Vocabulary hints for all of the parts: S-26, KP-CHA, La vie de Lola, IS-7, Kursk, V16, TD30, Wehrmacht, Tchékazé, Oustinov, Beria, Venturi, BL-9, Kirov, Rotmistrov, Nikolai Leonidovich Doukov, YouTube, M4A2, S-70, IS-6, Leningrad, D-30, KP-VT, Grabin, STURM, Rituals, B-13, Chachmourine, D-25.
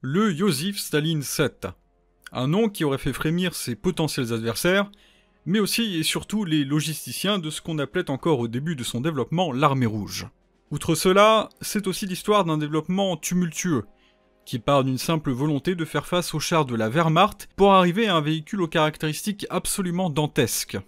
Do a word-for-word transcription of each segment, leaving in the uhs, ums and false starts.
Le Joseph Staline sept, un nom qui aurait fait frémir ses potentiels adversaires, mais aussi et surtout les logisticiens de ce qu'on appelait encore au début de son développement l'armée rouge. Outre cela, c'est aussi l'histoire d'un développement tumultueux, qui part d'une simple volonté de faire face aux chars de la Wehrmacht pour arriver à un véhicule aux caractéristiques absolument dantesques.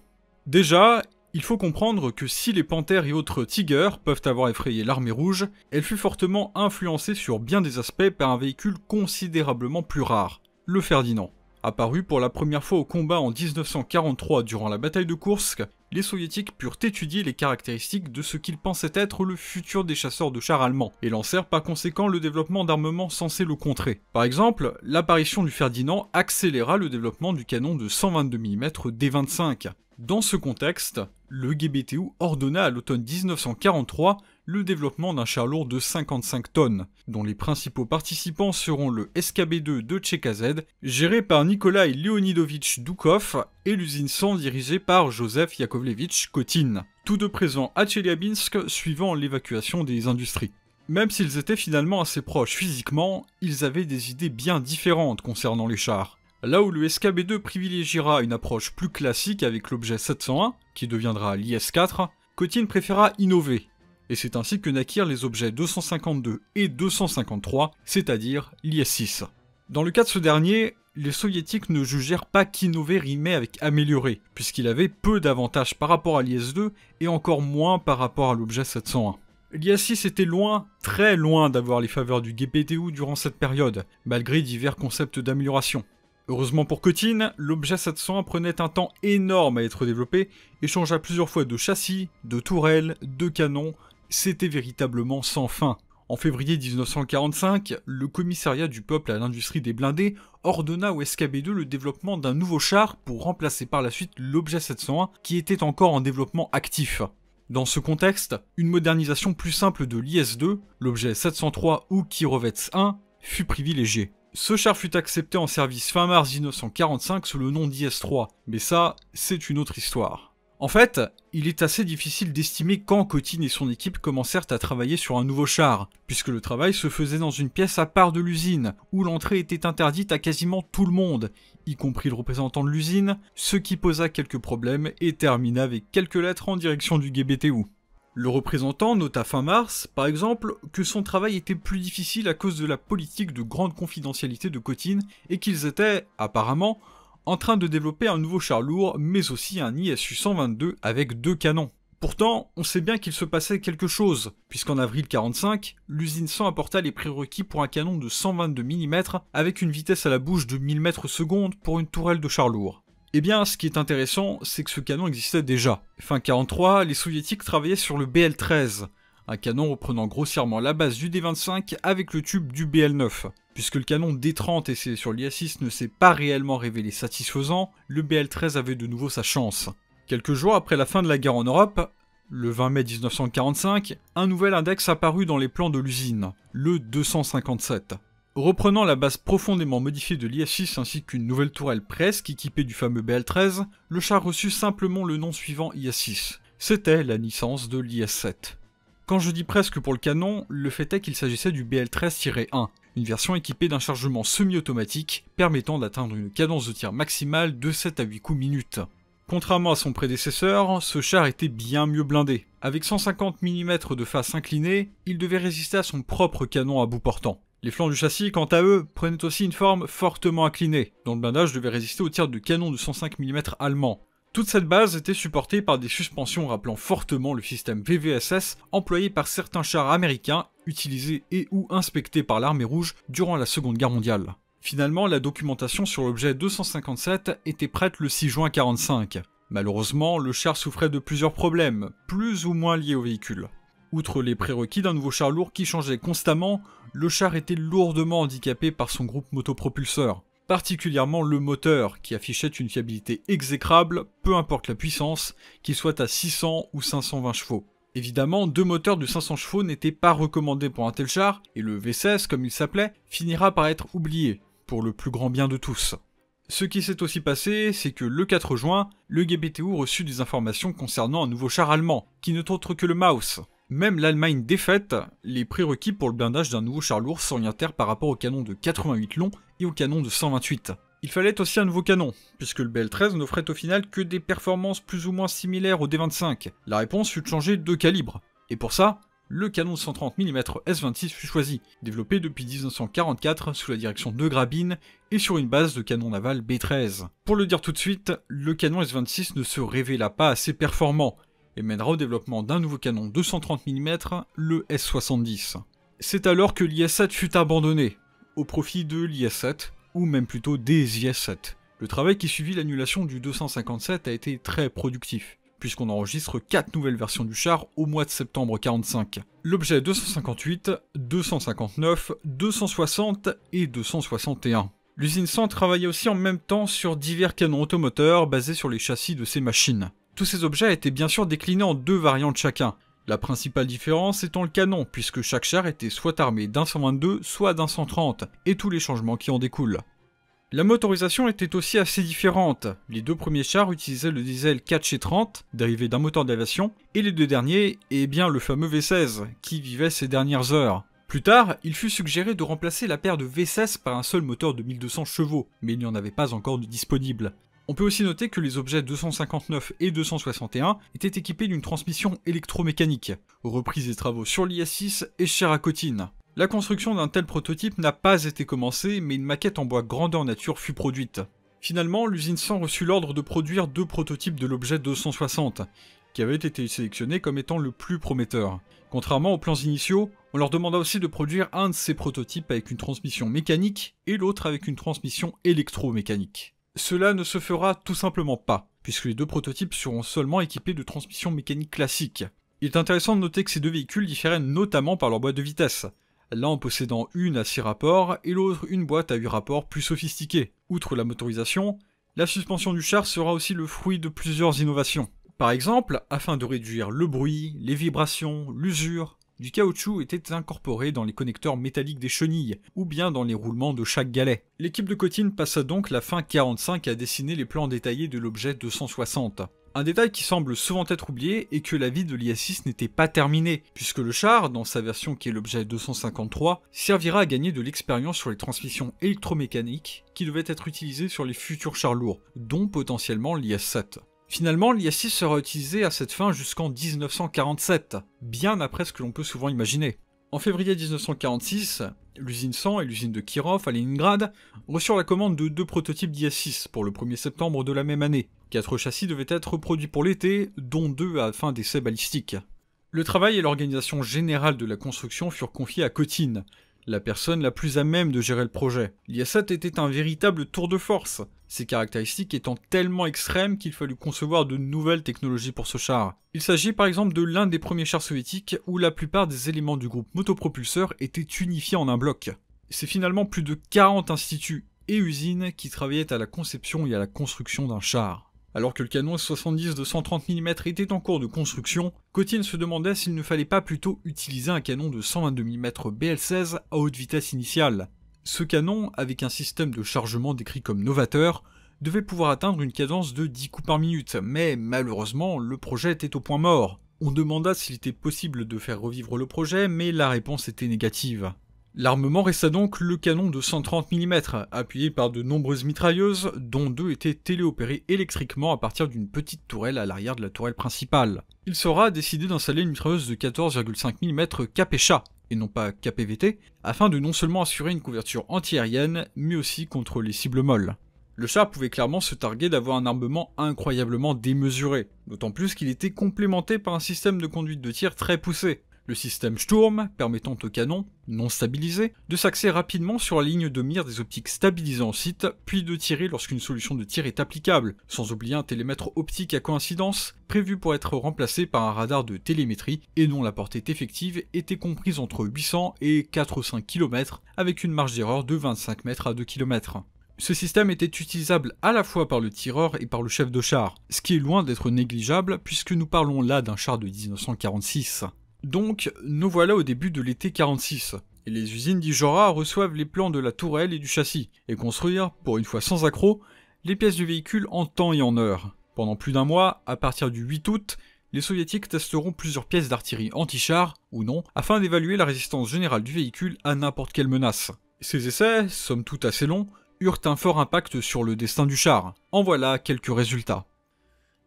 Déjà, il faut comprendre que si les Panthères et autres Tiger peuvent avoir effrayé l'armée rouge, elle fut fortement influencée sur bien des aspects par un véhicule considérablement plus rare, le Ferdinand. Apparu pour la première fois au combat en mille neuf cent quarante-trois durant la bataille de Kursk, les soviétiques purent étudier les caractéristiques de ce qu'ils pensaient être le futur des chasseurs de chars allemands, et lancèrent par conséquent le développement d'armements censés le contrer. Par exemple, l'apparition du Ferdinand accéléra le développement du canon de cent vingt-deux millimètres D vingt-cinq. Dans ce contexte, le G B T U ordonna à l'automne mille neuf cent quarante-trois le développement d'un char lourd de cinquante-cinq tonnes, dont les principaux participants seront le S K B deux de Tchékazé, géré par Nikolai Leonidovich Doukov, et l'usine cent dirigée par Joseph Yakovlevitch Kotin, tous deux présents à Tcheliabinsk suivant l'évacuation des industries. Même s'ils étaient finalement assez proches physiquement, ils avaient des idées bien différentes concernant les chars. Là où le S K B deux privilégiera une approche plus classique avec l'objet sept cent un, qui deviendra l'I S quatre, Kotin préféra innover, et c'est ainsi que naquirent les objets deux cent cinquante-deux et deux cent cinquante-trois, c'est-à-dire l'I S six. Dans le cas de ce dernier, les soviétiques ne jugèrent pas qu'innover rimait avec améliorer, puisqu'il avait peu d'avantages par rapport à l'I S deux et encore moins par rapport à l'objet sept cent un. L'I S six était loin, très loin d'avoir les faveurs du G P T U durant cette période, malgré divers concepts d'amélioration. Heureusement pour Kotin, l'objet sept cent un prenait un temps énorme à être développé et changea plusieurs fois de châssis, de tourelles, de canons, c'était véritablement sans fin. En février mille neuf cent quarante-cinq, le commissariat du peuple à l'industrie des blindés ordonna au S K B deux le développement d'un nouveau char pour remplacer par la suite l'objet sept cent un qui était encore en développement actif. Dans ce contexte, une modernisation plus simple de l'I S deux, l'objet sept cent trois ou Kirovets un, fut privilégiée. Ce char fut accepté en service fin mars mille neuf cent quarante-cinq sous le nom d'I S trois, mais ça, c'est une autre histoire. En fait, il est assez difficile d'estimer quand Kotin et son équipe commencèrent à travailler sur un nouveau char, puisque le travail se faisait dans une pièce à part de l'usine, où l'entrée était interdite à quasiment tout le monde, y compris le représentant de l'usine, ce qui posa quelques problèmes et termina avec quelques lettres en direction du G B T U. Le représentant nota fin mars, par exemple, que son travail était plus difficile à cause de la politique de grande confidentialité de Kotin et qu'ils étaient, apparemment, en train de développer un nouveau char lourd, mais aussi un I S U cent vingt-deux avec deux canons. Pourtant, on sait bien qu'il se passait quelque chose, puisqu'en avril mille neuf cent quarante-cinq, l'usine cent apporta les prérequis pour un canon de cent vingt-deux millimètres avec une vitesse à la bouche de mille mètres secondes pour une tourelle de char lourd. Eh bien, ce qui est intéressant, c'est que ce canon existait déjà. Fin mille neuf cent quarante-trois, les soviétiques travaillaient sur le B L treize, un canon reprenant grossièrement la base du D vingt-cinq avec le tube du B L neuf. Puisque le canon D trente essayé sur l'I S six ne s'est pas réellement révélé satisfaisant, le B L treize avait de nouveau sa chance. Quelques jours après la fin de la guerre en Europe, le vingt mai mille neuf cent quarante-cinq, un nouvel index apparut dans les plans de l'usine, le deux cent cinquante-sept. Reprenant la base profondément modifiée de l'I S six ainsi qu'une nouvelle tourelle presque équipée du fameux B L treize, le char reçut simplement le nom suivant I S six. C'était la naissance de l'I S sept. Quand je dis presque pour le canon, le fait est qu'il s'agissait du B L treize un, une version équipée d'un chargement semi-automatique permettant d'atteindre une cadence de tir maximale de sept à huit coups minute. Contrairement à son prédécesseur, ce char était bien mieux blindé. Avec cent cinquante millimètres de face inclinée, il devait résister à son propre canon à bout portant. Les flancs du châssis, quant à eux, prenaient aussi une forme fortement inclinée, dont le blindage devait résister au tir de canon de cent cinq millimètres allemand. Toute cette base était supportée par des suspensions rappelant fortement le système V V S S employé par certains chars américains, utilisés et ou inspectés par l'armée rouge durant la Seconde Guerre mondiale. Finalement, la documentation sur l'objet deux cent cinquante-sept était prête le six juin mille neuf cent quarante-cinq. Malheureusement, le char souffrait de plusieurs problèmes, plus ou moins liés au véhicule. Outre les prérequis d'un nouveau char lourd qui changeait constamment, le char était lourdement handicapé par son groupe motopropulseur, particulièrement le moteur qui affichait une fiabilité exécrable, peu importe la puissance, qu'il soit à six cents ou cinq cent vingt chevaux. Évidemment, deux moteurs de cinq cents chevaux n'étaient pas recommandés pour un tel char, et le V seize, comme il s'appelait, finira par être oublié, pour le plus grand bien de tous. Ce qui s'est aussi passé, c'est que le quatre juin, le G B T U reçut des informations concernant un nouveau char allemand, qui n'est autre que le Maus. Même l'Allemagne défaite, les prérequis pour le blindage d'un nouveau char lourd s'orientèrent par rapport au canon de quatre-vingt-huit long et au canon de cent vingt-huit. Il fallait aussi un nouveau canon, puisque le B L treize n'offrait au final que des performances plus ou moins similaires au D vingt-cinq. La réponse fut de changer de calibre. Et pour ça, le canon de cent trente millimètres S vingt-six fut choisi, développé depuis mille neuf cent quarante-quatre sous la direction de Grabin et sur une base de canon naval B treize. Pour le dire tout de suite, le canon S vingt-six ne se révéla pas assez performant, et mènera au développement d'un nouveau canon de cent trente millimètres, le S soixante-dix. C'est alors que l'I S sept fut abandonné, au profit de l'I S sept, ou même plutôt des I S sept. Le travail qui suivit l'annulation du deux cent cinquante-sept a été très productif, puisqu'on enregistre quatre nouvelles versions du char au mois de septembre quarante-cinq. L'objet deux cent cinquante-huit, deux cent cinquante-neuf, deux cent soixante et deux cent soixante et un. L'usine cent travaillait aussi en même temps sur divers canons automoteurs basés sur les châssis de ces machines. Tous ces objets étaient bien sûr déclinés en deux variantes chacun, la principale différence étant le canon, puisque chaque char était soit armé d'un cent vingt-deux, soit d'un cent trente, et tous les changements qui en découlent. La motorisation était aussi assez différente, les deux premiers chars utilisaient le diesel quatre chez trente, dérivé d'un moteur d'aviation, et les deux derniers, eh bien le fameux V seize, qui vivait ses dernières heures. Plus tard, il fut suggéré de remplacer la paire de V seize par un seul moteur de mille deux cents chevaux, mais il n'y en avait pas encore de disponible. On peut aussi noter que les objets deux cent cinquante-neuf et deux cent soixante et un étaient équipés d'une transmission électromécanique, reprise des travaux sur l'I S six et chère à Kotin. La construction d'un tel prototype n'a pas été commencée, mais une maquette en bois grandeur nature fut produite. Finalement, l'usine cent reçut l'ordre de produire deux prototypes de l'objet deux cent soixante, qui avaient été sélectionnés comme étant le plus prometteur. Contrairement aux plans initiaux, on leur demanda aussi de produire un de ces prototypes avec une transmission mécanique et l'autre avec une transmission électromécanique. Cela ne se fera tout simplement pas, puisque les deux prototypes seront seulement équipés de transmissions mécaniques classiques. Il est intéressant de noter que ces deux véhicules différaient notamment par leur boîte de vitesse, l'un en possédant une à six rapports et l'autre une boîte à huit rapports plus sophistiquée. Outre la motorisation, la suspension du char sera aussi le fruit de plusieurs innovations. Par exemple, afin de réduire le bruit, les vibrations, l'usure, du caoutchouc était incorporé dans les connecteurs métalliques des chenilles, ou bien dans les roulements de chaque galet. L'équipe de Kotin passa donc la fin quarante-cinq à dessiner les plans détaillés de l'objet deux cent soixante. Un détail qui semble souvent être oublié est que la vie de l'I S six n'était pas terminée, puisque le char, dans sa version qui est l'objet deux cent cinquante-trois, servira à gagner de l'expérience sur les transmissions électromécaniques qui devaient être utilisées sur les futurs chars lourds, dont potentiellement l'I S sept. Finalement, l'I S six sera utilisé à cette fin jusqu'en mille neuf cent quarante-sept, bien après ce que l'on peut souvent imaginer. En février mille neuf cent quarante-six, l'usine cent et l'usine de Kirov à Leningrad reçurent la commande de deux prototypes d'I S six pour le premier septembre de la même année. Quatre châssis devaient être produits pour l'été, dont deux à fin d'essais balistiques. Le travail et l'organisation générale de la construction furent confiés à Kotin, la personne la plus à même de gérer le projet. L'I S sept était un véritable tour de force, ses caractéristiques étant tellement extrêmes qu'il fallut concevoir de nouvelles technologies pour ce char. Il s'agit par exemple de l'un des premiers chars soviétiques où la plupart des éléments du groupe motopropulseur étaient unifiés en un bloc. C'est finalement plus de quarante instituts et usines qui travaillaient à la conception et à la construction d'un char. Alors que le canon S soixante-dix de cent trente millimètres était en cours de construction, Kotin se demandait s'il ne fallait pas plutôt utiliser un canon de cent vingt-deux millimètres B L seize à haute vitesse initiale. Ce canon, avec un système de chargement décrit comme novateur, devait pouvoir atteindre une cadence de dix coups par minute, mais malheureusement, le projet était au point mort. On demanda s'il était possible de faire revivre le projet, mais la réponse était négative. L'armement resta donc le canon de cent trente millimètres, appuyé par de nombreuses mitrailleuses, dont deux étaient téléopérées électriquement à partir d'une petite tourelle à l'arrière de la tourelle principale. Il sera décidé d'installer une mitrailleuse de quatorze virgule cinq millimètres K P C H A, et non pas K P V T, afin de non seulement assurer une couverture antiaérienne, mais aussi contre les cibles molles. Le char pouvait clairement se targuer d'avoir un armement incroyablement démesuré, d'autant plus qu'il était complémenté par un système de conduite de tir très poussé. Le système Sturm permettant au canon, non stabilisé, de s'axer rapidement sur la ligne de mire des optiques stabilisées en site, puis de tirer lorsqu'une solution de tir est applicable, sans oublier un télémètre optique à coïncidence, prévu pour être remplacé par un radar de télémétrie et dont la portée effective était comprise entre huit cents et quatre ou cinq kilomètres, avec une marge d'erreur de vingt-cinq mètres à deux kilomètres. Ce système était utilisable à la fois par le tireur et par le chef de char, ce qui est loin d'être négligeable puisque nous parlons là d'un char de mille neuf cent quarante-six. Donc, nous voilà au début de l'été quarante-six, et les usines d'Ijora reçoivent les plans de la tourelle et du châssis, et construire, pour une fois sans accroc, les pièces du véhicule en temps et en heure. Pendant plus d'un mois, à partir du huit août, les soviétiques testeront plusieurs pièces d'artillerie anti-char, ou non, afin d'évaluer la résistance générale du véhicule à n'importe quelle menace. Ces essais, somme toute assez longs, eurent un fort impact sur le destin du char. En voilà quelques résultats.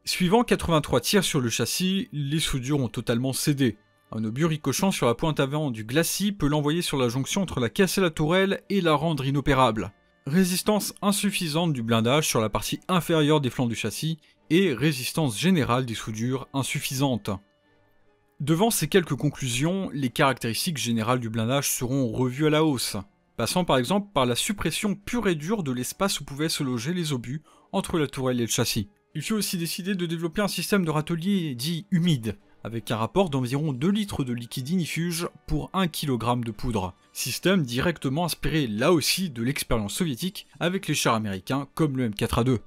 Suivant quatre-vingt-trois tirs sur le châssis, les soudures ont totalement cédé. Un obus ricochant sur la pointe avant du glacis peut l'envoyer sur la jonction entre la caisse et la tourelle et la rendre inopérable. Résistance insuffisante du blindage sur la partie inférieure des flancs du châssis et résistance générale des soudures insuffisante. Devant ces quelques conclusions, les caractéristiques générales du blindage seront revues à la hausse, passant par exemple par la suppression pure et dure de l'espace où pouvaient se loger les obus entre la tourelle et le châssis. Il fut aussi décidé de développer un système de râtelier dit humide, avec un rapport d'environ deux litres de liquide ignifuge pour un kilogramme de poudre. Système directement inspiré là aussi de l'expérience soviétique avec les chars américains comme le M quatre A deux.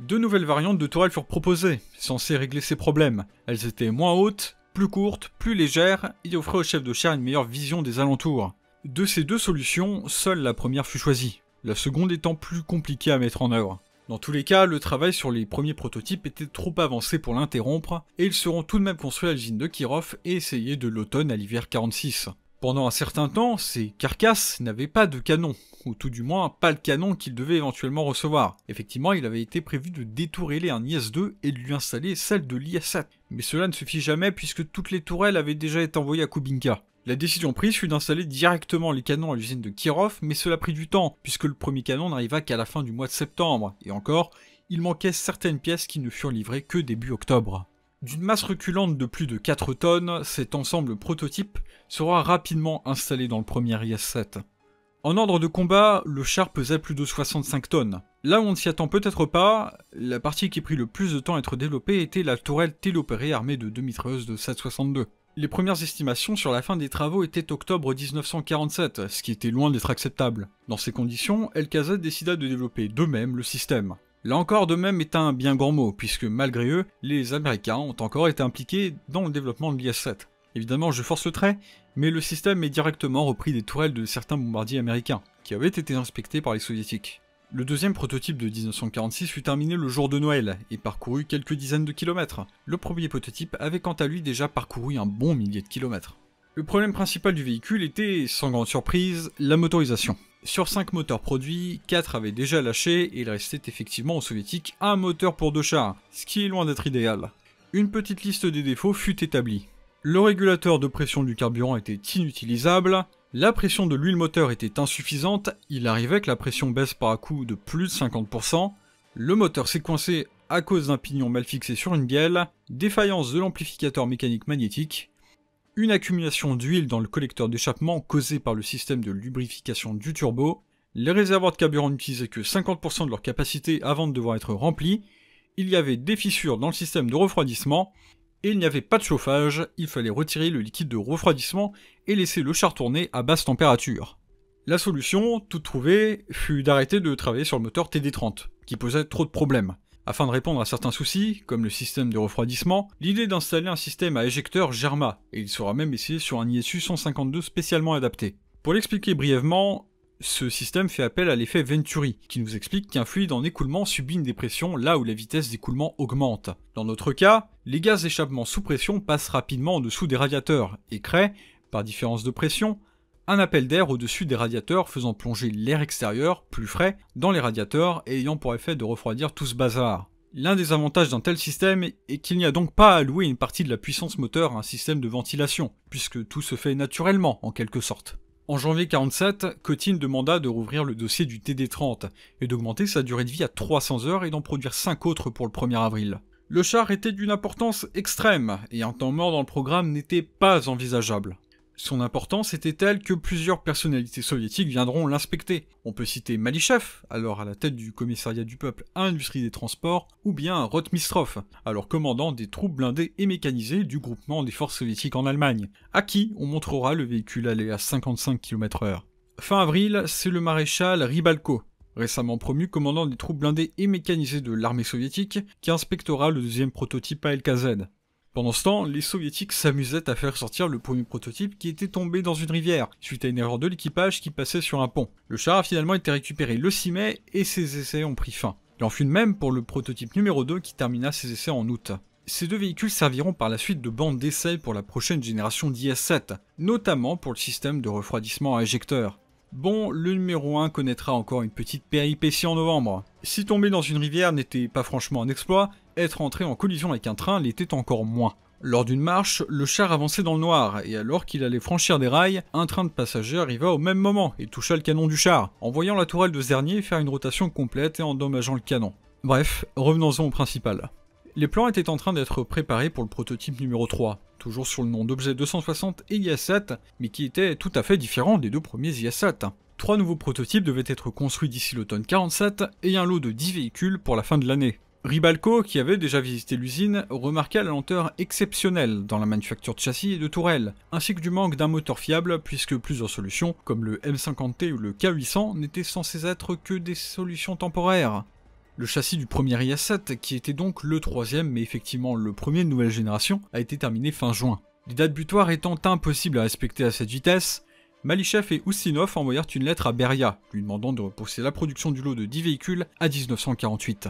Deux nouvelles variantes de tourelles furent proposées, censées régler ces problèmes. Elles étaient moins hautes, plus courtes, plus légères et offraient au chef de char une meilleure vision des alentours. De ces deux solutions, seule la première fut choisie, la seconde étant plus compliquée à mettre en œuvre. Dans tous les cas, le travail sur les premiers prototypes était trop avancé pour l'interrompre, et ils seront tout de même construits à l'usine de Kirov et essayés de l'automne à l'hiver quarante-six. Pendant un certain temps, ces carcasses n'avaient pas de canon, ou tout du moins pas le canon qu'ils devaient éventuellement recevoir. Effectivement, il avait été prévu de détourner un I S deux et de lui installer celle de l'I S sept, mais cela ne suffit jamais puisque toutes les tourelles avaient déjà été envoyées à Koubinka. La décision prise fut d'installer directement les canons à l'usine de Kirov, mais cela prit du temps, puisque le premier canon n'arriva qu'à la fin du mois de septembre, et encore, il manquait certaines pièces qui ne furent livrées que début octobre. D'une masse reculante de plus de quatre tonnes, cet ensemble prototype sera rapidement installé dans le premier I S sept. En ordre de combat, le char pesait plus de soixante-cinq tonnes. Là où on ne s'y attend peut-être pas, la partie qui prit le plus de temps à être développée était la tourelle télopérée armée de deux mitrailleuses de sept soixante-deux. Les premières estimations sur la fin des travaux étaient octobre mille neuf cent quarante-sept, ce qui était loin d'être acceptable. Dans ces conditions, L K Z décida de développer d'eux-mêmes le système. Là encore, d'eux-mêmes est un bien grand mot, puisque malgré eux, les Américains ont encore été impliqués dans le développement de l'I S sept. Évidemment, je force le trait, mais le système est directement repris des tourelles de certains bombardiers américains, qui avaient été inspectés par les soviétiques. Le deuxième prototype de mille neuf cent quarante-six fut terminé le jour de Noël et parcourut quelques dizaines de kilomètres. Le premier prototype avait quant à lui déjà parcouru un bon millier de kilomètres. Le problème principal du véhicule était, sans grande surprise, la motorisation. Sur cinq moteurs produits, quatre avaient déjà lâché et il restait effectivement aux soviétiques un moteur pour deux chars, ce qui est loin d'être idéal. Une petite liste des défauts fut établie. Le régulateur de pression du carburant était inutilisable, la pression de l'huile moteur était insuffisante, il arrivait que la pression baisse par à coup de plus de cinquante pour cent, le moteur s'est coincé à cause d'un pignon mal fixé sur une bielle, défaillance de l'amplificateur mécanique magnétique, une accumulation d'huile dans le collecteur d'échappement causée par le système de lubrification du turbo, les réservoirs de carburant n'utilisaient que cinquante pour cent de leur capacité avant de devoir être remplis, il y avait des fissures dans le système de refroidissement, et il n'y avait pas de chauffage, il fallait retirer le liquide de refroidissement et laisser le char tourner à basse température. La solution, toute trouvée, fut d'arrêter de travailler sur le moteur T D trente, qui posait trop de problèmes. Afin de répondre à certains soucis, comme le système de refroidissement, l'idée d'installer un système à éjecteur germa, et il sera même essayé sur un I S U cent cinquante-deux spécialement adapté. Pour l'expliquer brièvement, ce système fait appel à l'effet Venturi, qui nous explique qu'un fluide en écoulement subit une dépression là où la vitesse d'écoulement augmente. Dans notre cas, les gaz d'échappement sous pression passent rapidement en dessous des radiateurs et créent, par différence de pression, un appel d'air au-dessus des radiateurs faisant plonger l'air extérieur, plus frais, dans les radiateurs et ayant pour effet de refroidir tout ce bazar. L'un des avantages d'un tel système est qu'il n'y a donc pas à allouer une partie de la puissance moteur à un système de ventilation, puisque tout se fait naturellement en quelque sorte. En janvier mille neuf cent quarante-sept, Kotin demanda de rouvrir le dossier du T D trente et d'augmenter sa durée de vie à trois cents heures et d'en produire cinq autres pour le premier avril. Le char était d'une importance extrême et un temps mort dans le programme n'était pas envisageable. Son importance était telle que plusieurs personnalités soviétiques viendront l'inspecter. On peut citer Malichev, alors à la tête du commissariat du peuple à l'industrie des transports, ou bien Rotmistrov, alors commandant des troupes blindées et mécanisées du groupement des forces soviétiques en Allemagne, à qui on montrera le véhicule aller à cinquante-cinq kilomètres heure. Fin avril, c'est le maréchal Ribalko, récemment promu commandant des troupes blindées et mécanisées de l'armée soviétique, qui inspectera le deuxième prototype à L K Z. Pendant ce temps, les soviétiques s'amusaient à faire sortir le premier prototype qui était tombé dans une rivière, suite à une erreur de l'équipage qui passait sur un pont. Le char a finalement été récupéré le six mai et ses essais ont pris fin. Il en fut de même pour le prototype numéro deux qui termina ses essais en août. Ces deux véhicules serviront par la suite de bandes d'essai pour la prochaine génération d'I S sept, notamment pour le système de refroidissement à éjecteur. Bon, le numéro un connaîtra encore une petite péripétie en novembre. Si tomber dans une rivière n'était pas franchement un exploit, être entré en collision avec un train l'était encore moins. Lors d'une marche, le char avançait dans le noir, et alors qu'il allait franchir des rails, un train de passagers arriva au même moment et toucha le canon du char, envoyant la tourelle de ce dernier faire une rotation complète et endommageant le canon. Bref, revenons-en au principal. Les plans étaient en train d'être préparés pour le prototype numéro trois, toujours sous le nom d'objet deux cent soixante et I S sept, mais qui était tout à fait différent des deux premiers I S sept. Trois nouveaux prototypes devaient être construits d'ici l'automne quarante-sept et un lot de dix véhicules pour la fin de l'année. Ribalko, qui avait déjà visité l'usine, remarqua la lenteur exceptionnelle dans la manufacture de châssis et de tourelles, ainsi que du manque d'un moteur fiable puisque plusieurs solutions, comme le M cinquante T ou le K huit cents, n'étaient censées être que des solutions temporaires. Le châssis du premier I S sept, qui était donc le troisième mais effectivement le premier de nouvelle génération, a été terminé fin juin. Les dates butoirs étant impossibles à respecter à cette vitesse, Malichev et Oustinov envoyèrent une lettre à Beria, lui demandant de repousser la production du lot de dix véhicules à mille neuf cent quarante-huit.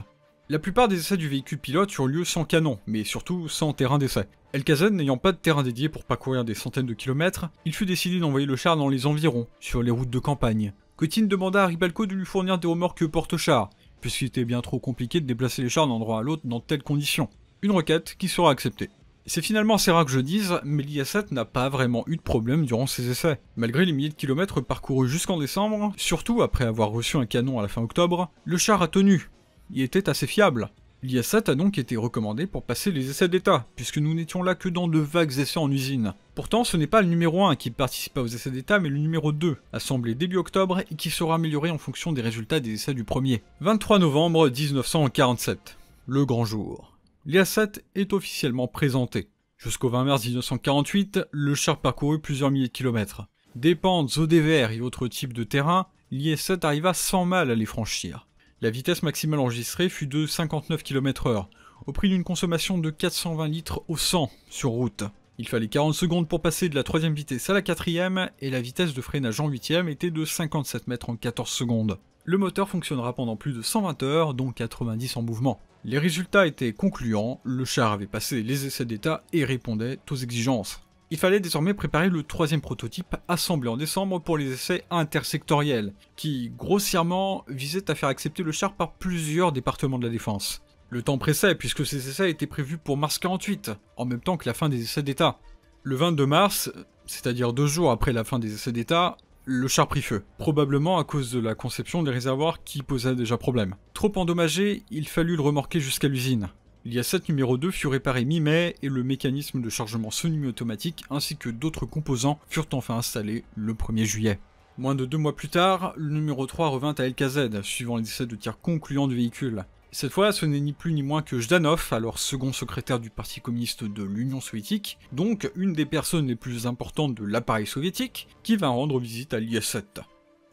La plupart des essais du véhicule pilote eurent lieu sans canon, mais surtout sans terrain d'essai. L K Z n'ayant pas de terrain dédié pour parcourir des centaines de kilomètres, il fut décidé d'envoyer le char dans les environs, sur les routes de campagne. Kotin demanda à Ribalko de lui fournir des remorques porte-chars, puisqu'il était bien trop compliqué de déplacer les chars d'un endroit à l'autre dans telles conditions. Une requête qui sera acceptée. C'est finalement assez rare que je dise, mais l'I S sept n'a pas vraiment eu de problème durant ses essais. Malgré les milliers de kilomètres parcourus jusqu'en décembre, surtout après avoir reçu un canon à la fin octobre, le char a tenu. Il était assez fiable. L'I S sept a donc été recommandé pour passer les essais d'état, puisque nous n'étions là que dans de vagues essais en usine. Pourtant, ce n'est pas le numéro un qui participa aux essais d'état, mais le numéro deux, assemblé début octobre et qui sera amélioré en fonction des résultats des essais du premier. vingt-trois novembre mille neuf cent quarante-sept, le grand jour. L'I S sept est officiellement présenté. Jusqu'au vingt mars mille neuf cent quarante-huit, le char parcourut plusieurs milliers de kilomètres. Des pentes, eaux des verts et autres types de terrain, l'I S sept arriva sans mal à les franchir. La vitesse maximale enregistrée fut de cinquante-neuf kilomètres heure, au prix d'une consommation de quatre cent vingt litres au cent sur route. Il fallait quarante secondes pour passer de la troisième vitesse à la quatrième, et la vitesse de freinage en huitième était de cinquante-sept mètres en quatorze secondes. Le moteur fonctionnera pendant plus de cent vingt heures, dont quatre-vingt-dix en mouvement. Les résultats étaient concluants, le char avait passé les essais d'état et répondait aux exigences. Il fallait désormais préparer le troisième prototype assemblé en décembre pour les essais intersectoriels, qui, grossièrement, visaient à faire accepter le char par plusieurs départements de la défense. Le temps pressait puisque ces essais étaient prévus pour mars quarante-huit, en même temps que la fin des essais d'état. Le vingt-deux mars, c'est-à-dire deux jours après la fin des essais d'état, le char prit feu, probablement à cause de la conception des réservoirs qui posait déjà problème. Trop endommagé, il fallut le remorquer jusqu'à l'usine. L'I S sept numéro deux fut réparé mi-mai et le mécanisme de chargement semi-automatique ainsi que d'autres composants furent enfin installés le premier juillet. Moins de deux mois plus tard, le numéro trois revint à L K Z, suivant les essais de tir concluants du véhicule. Cette fois, ce n'est ni plus ni moins que Jdanov, alors second secrétaire du Parti communiste de l'Union soviétique, donc une des personnes les plus importantes de l'appareil soviétique, qui vint rendre visite à l'I S sept.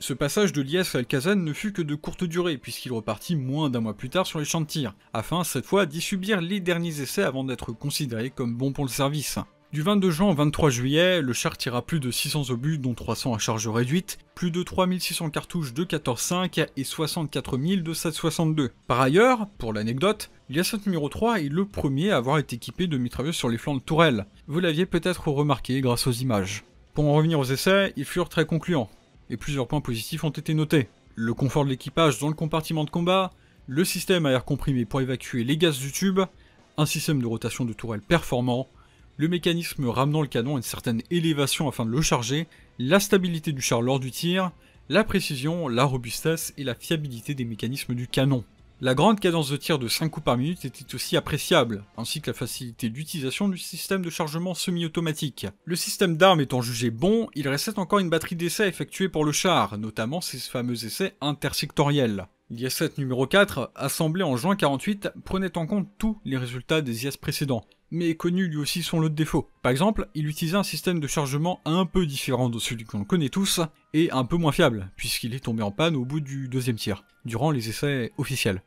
Ce passage de l'I S à L K Z ne fut que de courte durée, puisqu'il repartit moins d'un mois plus tard sur les champs de tir, afin cette fois d'y subir les derniers essais avant d'être considéré comme bon pour le service. Du vingt-deux juin au vingt-trois juillet, le char tira plus de six cents obus, dont trois cents à charge réduite, plus de trois mille six cents cartouches de quatorze cinq et soixante-quatre mille de sept soixante-deux. Par ailleurs, pour l'anecdote, l'I S sept numéro trois est le premier à avoir été équipé de mitrailleuses sur les flancs de tourelles. Vous l'aviez peut-être remarqué grâce aux images. Pour en revenir aux essais, ils furent très concluants, et plusieurs points positifs ont été notés. Le confort de l'équipage dans le compartiment de combat, le système à air comprimé pour évacuer les gaz du tube, un système de rotation de tourelle performant, le mécanisme ramenant le canon à une certaine élévation afin de le charger, la stabilité du char lors du tir, la précision, la robustesse et la fiabilité des mécanismes du canon. La grande cadence de tir de cinq coups par minute était aussi appréciable, ainsi que la facilité d'utilisation du système de chargement semi-automatique. Le système d'armes étant jugé bon, il restait encore une batterie d'essais effectuée pour le char, notamment ces fameux essais intersectoriels. L'I S sept numéro quatre, assemblé en juin quarante-huit, prenait en compte tous les résultats des I S précédents, mais connut lui aussi son lot de défauts. Par exemple, il utilisait un système de chargement un peu différent de celui que l'on connaît tous, et un peu moins fiable, puisqu'il est tombé en panne au bout du deuxième tir, durant les essais officiels.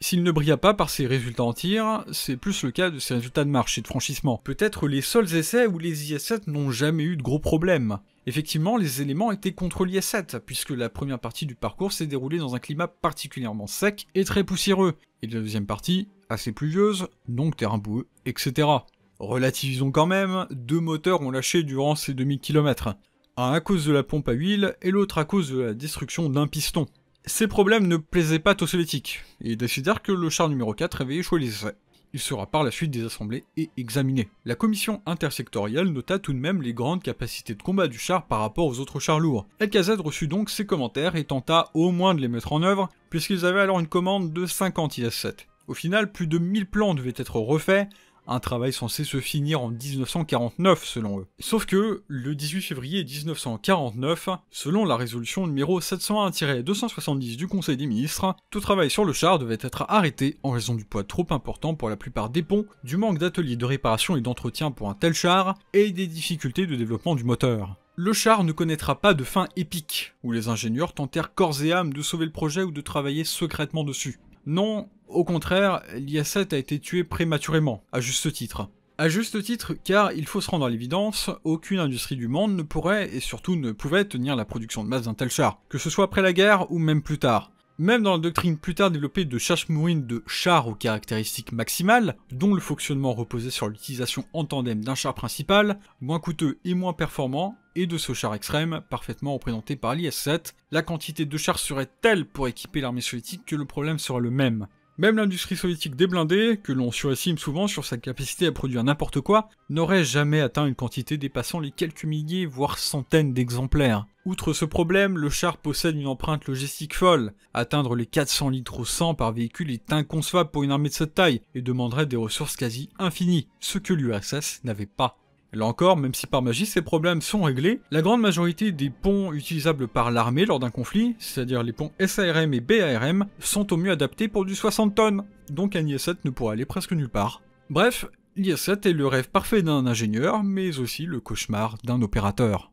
S'il ne brilla pas par ses résultats en tir, c'est plus le cas de ses résultats de marche et de franchissement. Peut-être les seuls essais où les I S sept n'ont jamais eu de gros problèmes. Effectivement, les éléments étaient contre l'I S sept, puisque la première partie du parcours s'est déroulée dans un climat particulièrement sec et très poussiéreux, et la deuxième partie, assez pluvieuse, donc terrain boueux, et cetera. Relativisons quand même, deux moteurs ont lâché durant ces deux mille kilomètres, un à cause de la pompe à huile et l'autre à cause de la destruction d'un piston. Ces problèmes ne plaisaient pas aux soviétiques, et ils décidèrent que le char numéro quatre avait échoué les essais. Il sera par la suite désassemblé et examiné. La commission intersectorielle nota tout de même les grandes capacités de combat du char par rapport aux autres chars lourds. L K Z reçut donc ses commentaires et tenta au moins de les mettre en œuvre, puisqu'ils avaient alors une commande de cinquante I S sept. Au final, plus de mille plans devaient être refaits, un travail censé se finir en mille neuf cent quarante-neuf selon eux. Sauf que, le dix-huit février mille neuf cent quarante-neuf, selon la résolution numéro sept cent un deux cent soixante-dix du Conseil des ministres, tout travail sur le char devait être arrêté en raison du poids trop important pour la plupart des ponts, du manque d'ateliers de réparation et d'entretien pour un tel char, et des difficultés de développement du moteur. Le char ne connaîtra pas de fin épique, où les ingénieurs tentèrent corps et âme de sauver le projet ou de travailler secrètement dessus. Non, au contraire, l'I S sept a été tué prématurément, à juste titre. À juste titre, car il faut se rendre à l'évidence, aucune industrie du monde ne pourrait et surtout ne pouvait tenir la production de masse d'un tel char, que ce soit après la guerre ou même plus tard. Même dans la doctrine plus tard développée de Chachmourine de chars aux caractéristiques maximales, dont le fonctionnement reposait sur l'utilisation en tandem d'un char principal, moins coûteux et moins performant, et de ce char extrême, parfaitement représenté par l'I S sept, la quantité de chars serait telle pour équiper l'armée soviétique que le problème sera le même. Même l'industrie soviétique des blindés, que l'on surestime souvent sur sa capacité à produire n'importe quoi, n'aurait jamais atteint une quantité dépassant les quelques milliers voire centaines d'exemplaires. Outre ce problème, le char possède une empreinte logistique folle. Atteindre les quatre cents litres au cent par véhicule est inconcevable pour une armée de cette taille et demanderait des ressources quasi infinies, ce que l'U R S S n'avait pas. Là encore, même si par magie ces problèmes sont réglés, la grande majorité des ponts utilisables par l'armée lors d'un conflit, c'est-à-dire les ponts S A R M et B A R M, sont au mieux adaptés pour du soixante tonnes, donc un I S sept ne pourra aller presque nulle part. Bref, l'I S sept est le rêve parfait d'un ingénieur, mais aussi le cauchemar d'un opérateur.